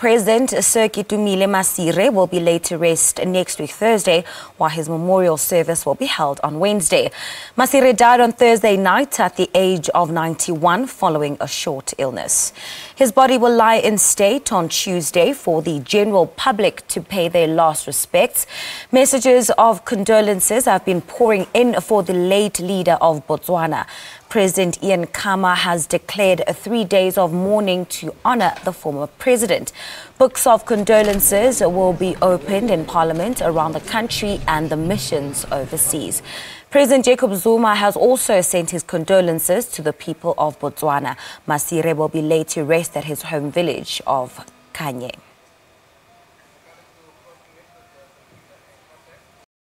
President Sir Ketumile Masire will be laid to rest next week Thursday, while his memorial service will be held on Wednesday. Masire died on Thursday night at the age of 91 following a short illness. His body will lie in state on Tuesday for the general public to pay their last respects. Messages of condolences have been pouring in for the late leader of Botswana. President Ian Kama has declared 3 days of mourning to honor the former president. Books of condolences will be opened in Parliament around the country and the missions overseas. President Jacob Zuma has also sent his condolences to the people of Botswana. Masire will be laid to rest at his home village of Kanye.